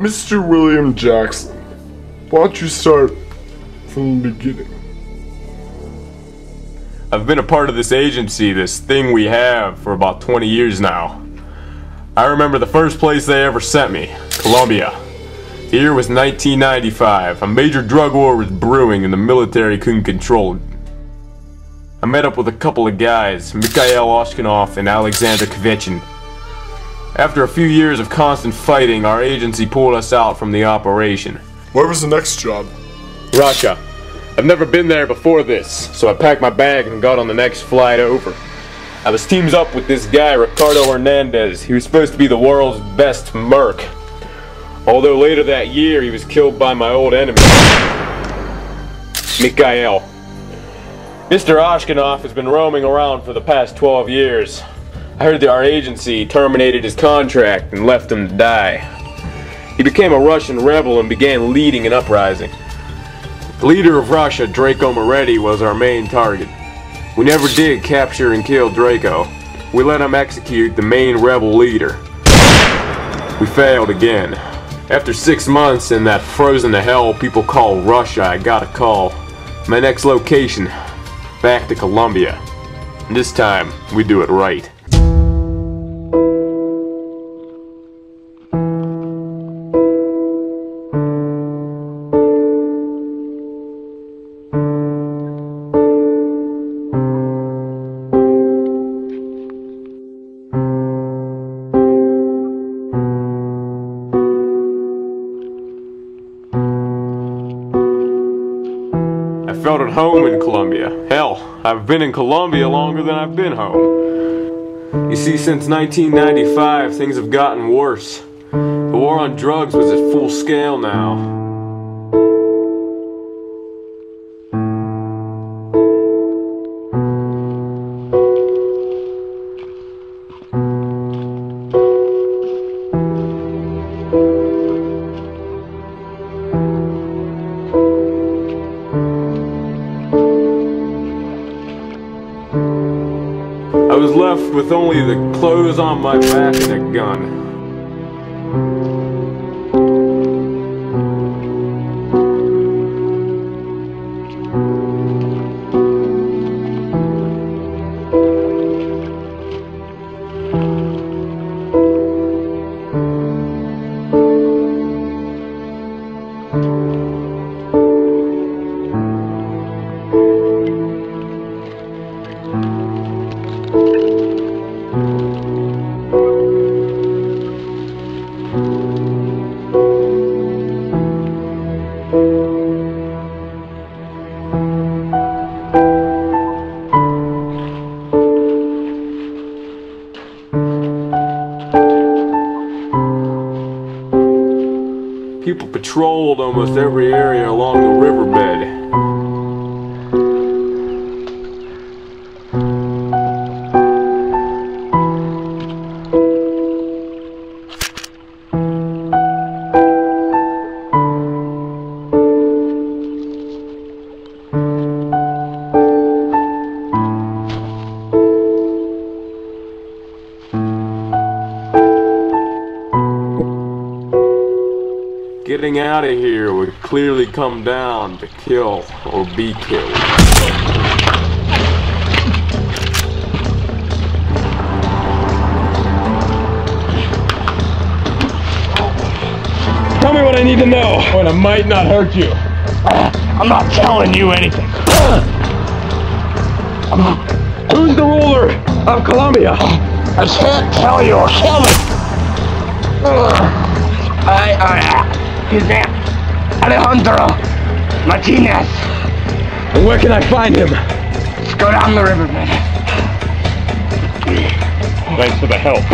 Mr. William Jackson, why don't you start from the beginning? I've been a part of this agency, this thing we have, for about 20 years now. I remember the first place they ever sent me, Colombia. The year was 1995. A major drug war was brewing and the military couldn't control it. I met up with a couple of guys, Mikhail Oshkinov and Alexander Kvetchin. After a few years of constant fighting, our agency pulled us out from the operation. Where was the next job? Russia. I've never been there before this, so I packed my bag and got on the next flight over. I was teamed up with this guy, Ricardo Hernandez. He was supposed to be the world's best merc. Although later that year, he was killed by my old enemy, Mikhail. Mr. Oshkinov has been roaming around for the past 12 years. I heard that our agency terminated his contract and left him to die. He became a Russian rebel and began leading an uprising. The leader of Russia, Draco Moretti, was our main target. We never did capture and kill Draco. We let him execute the main rebel leader. We failed again. After 6 months in that frozen to hell people call Russia, I got a call. My next location, back to Colombia. This time, we do it right. I felt at home in Colombia. Hell, I've been in Colombia longer than I've been home. You see, since 1995, things have gotten worse. The war on drugs was at full scale now. I was left with only the clothes on my back and a gun. People patrolled almost every area along the riverbed. Getting out of here would clearly come down to kill or be killed. Tell me what I need to know, when I might not hurt you. I'm not telling you anything. Who's the ruler of Colombia? I can't tell you, or kill me. His name, Alejandro Martinez. And where can I find him? Let's go down the river, man. Thanks for the help.